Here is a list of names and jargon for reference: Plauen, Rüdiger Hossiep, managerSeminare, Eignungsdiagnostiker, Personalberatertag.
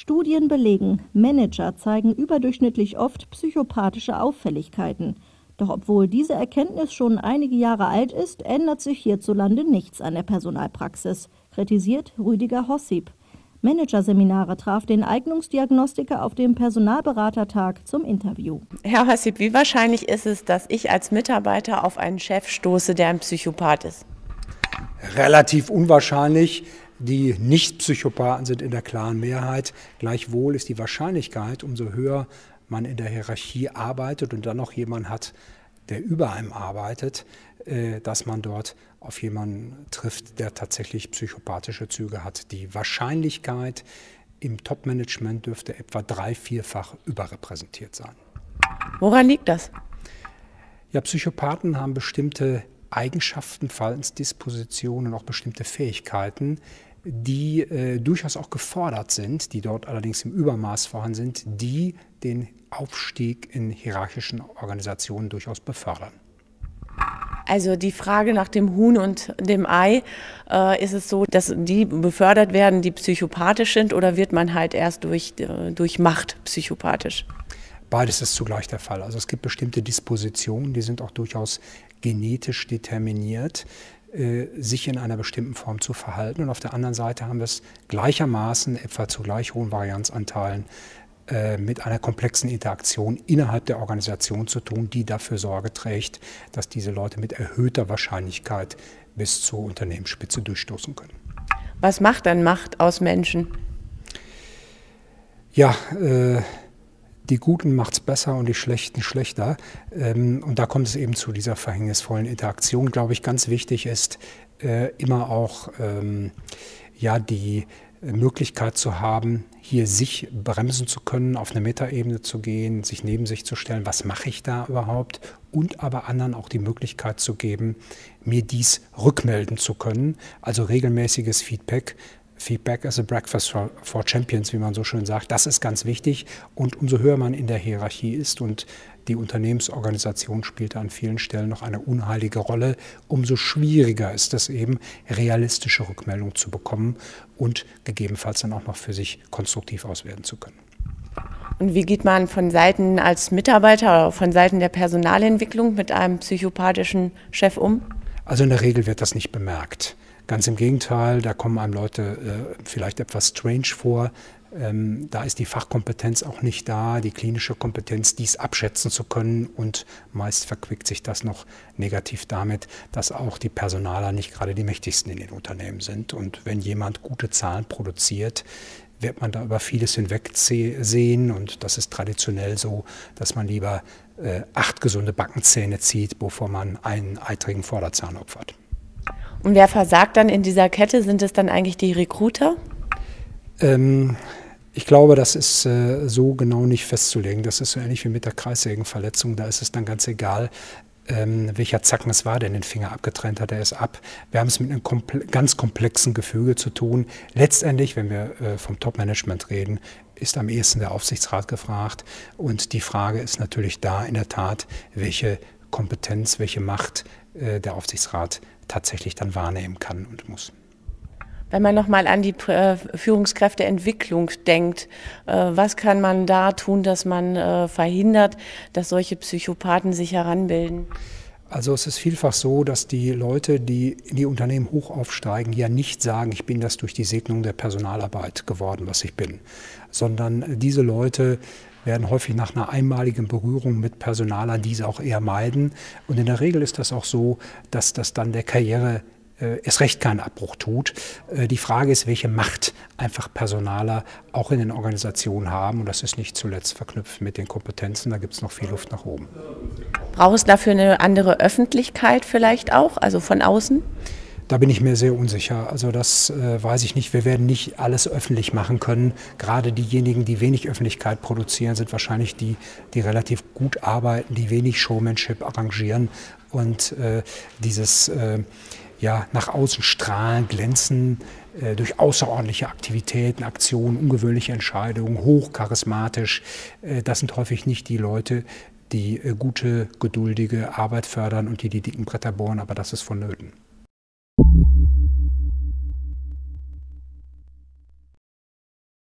Studien belegen, Manager zeigen überdurchschnittlich oft psychopathische Auffälligkeiten. Doch obwohl diese Erkenntnis schon einige Jahre alt ist, ändert sich hierzulande nichts an der Personalpraxis, kritisiert Rüdiger Hossiep. Managerseminare traf den Eignungsdiagnostiker auf dem Personalberatertag zum Interview. Herr Hossiep, wie wahrscheinlich ist es, dass ich als Mitarbeiter auf einen Chef stoße, der ein Psychopath ist? Relativ unwahrscheinlich. Die Nicht-Psychopathen sind in der klaren Mehrheit. Gleichwohl ist die Wahrscheinlichkeit, umso höher man in der Hierarchie arbeitet und dann noch jemanden hat, der über einem arbeitet, dass man dort auf jemanden trifft, der tatsächlich psychopathische Züge hat. Die Wahrscheinlichkeit im Top-Management dürfte etwa 3-4-fach überrepräsentiert sein. Woran liegt das? Ja, Psychopathen haben bestimmte Eigenschaften, Verhaltensdispositionen und auch bestimmte Fähigkeiten, die durchaus auch gefordert sind, die dort allerdings im Übermaß vorhanden sind, die den Aufstieg in hierarchischen Organisationen durchaus befördern. Also die Frage nach dem Huhn und dem Ei, ist es so, dass die befördert werden, die psychopathisch sind, oder wird man halt erst durch Macht psychopathisch? Beides ist zugleich der Fall. Also es gibt bestimmte Dispositionen, die sind auch durchaus genetisch determiniert, sich in einer bestimmten Form zu verhalten. Und auf der anderen Seite haben wir es gleichermaßen, etwa zu gleich hohen Varianzanteilen, mit einer komplexen Interaktion innerhalb der Organisation zu tun, die dafür Sorge trägt, dass diese Leute mit erhöhter Wahrscheinlichkeit bis zur Unternehmensspitze durchstoßen können. Was macht dann Macht aus Menschen? Ja, die Guten macht es besser und die Schlechten schlechter. Und da kommt es eben zu dieser verhängnisvollen Interaktion. Glaube ich, ganz wichtig ist, immer auch ja, die Möglichkeit zu haben, hier sich bremsen zu können, auf eine Metaebene zu gehen, sich neben sich zu stellen, was mache ich da überhaupt, und aber anderen auch die Möglichkeit zu geben, mir dies rückmelden zu können, also regelmäßiges Feedback. Feedback as a breakfast for champions, wie man so schön sagt, das ist ganz wichtig. Und umso höher man in der Hierarchie ist, und die Unternehmensorganisation spielt an vielen Stellen noch eine unheilige Rolle, umso schwieriger ist es eben, realistische Rückmeldungen zu bekommen und gegebenenfalls dann auch noch für sich konstruktiv auswerten zu können. Und wie geht man von Seiten als Mitarbeiter oder von Seiten der Personalentwicklung mit einem psychopathischen Chef um? Also in der Regel wird das nicht bemerkt. Ganz im Gegenteil, da kommen einem Leute vielleicht etwas strange vor. Da ist die Fachkompetenz auch nicht da, die klinische Kompetenz, dies abschätzen zu können. Und meist verquickt sich das noch negativ damit, dass auch die Personaler nicht gerade die mächtigsten in den Unternehmen sind. Und wenn jemand gute Zahlen produziert, wird man da über vieles hinweg sehen. Und das ist traditionell so, dass man lieber 8 gesunde Backenzähne zieht, bevor man einen eitrigen Vorderzahn opfert. Und wer versagt dann in dieser Kette? Sind es dann eigentlich die Recruiter? Ich glaube, das ist so genau nicht festzulegen. Das ist so ähnlich wie mit der Kreissägenverletzung. Da ist es dann ganz egal, welcher Zacken es war, der den Finger abgetrennt hat, der ist ab. Wir haben es mit einem ganz komplexen Gefüge zu tun. Letztendlich, wenn wir vom Top-Management reden, ist am ehesten der Aufsichtsrat gefragt. Und die Frage ist natürlich da in der Tat, welche Kompetenz, welche Macht der Aufsichtsrat tatsächlich dann wahrnehmen kann und muss. Wenn man nochmal an die Führungskräfteentwicklung denkt, was kann man da tun, dass man verhindert, dass solche Psychopathen sich heranbilden? Also es ist vielfach so, dass die Leute, die in die Unternehmen hoch aufsteigen, ja nicht sagen, ich bin das durch die Segnung der Personalarbeit geworden, was ich bin, sondern diese Leute werden häufig nach einer einmaligen Berührung mit Personalern diese auch eher meiden. Und in der Regel ist das auch so, dass das dann der Karriere erst recht keinen Abbruch tut. Die Frage ist, welche Macht einfach Personaler auch in den Organisationen haben. Und das ist nicht zuletzt verknüpft mit den Kompetenzen. Da gibt es noch viel Luft nach oben. Braucht es dafür eine andere Öffentlichkeit vielleicht auch, also von außen? Da bin ich mir sehr unsicher. Also das weiß ich nicht. Wir werden nicht alles öffentlich machen können. Gerade diejenigen, die wenig Öffentlichkeit produzieren, sind wahrscheinlich die, die relativ gut arbeiten, die wenig Showmanship arrangieren. Und dieses ja, nach außen strahlen, glänzen durch außerordentliche Aktivitäten, Aktionen, ungewöhnliche Entscheidungen, hochcharismatisch, das sind häufig nicht die Leute, die gute, geduldige Arbeit fördern und die dicken Bretter bohren. Aber das ist vonnöten.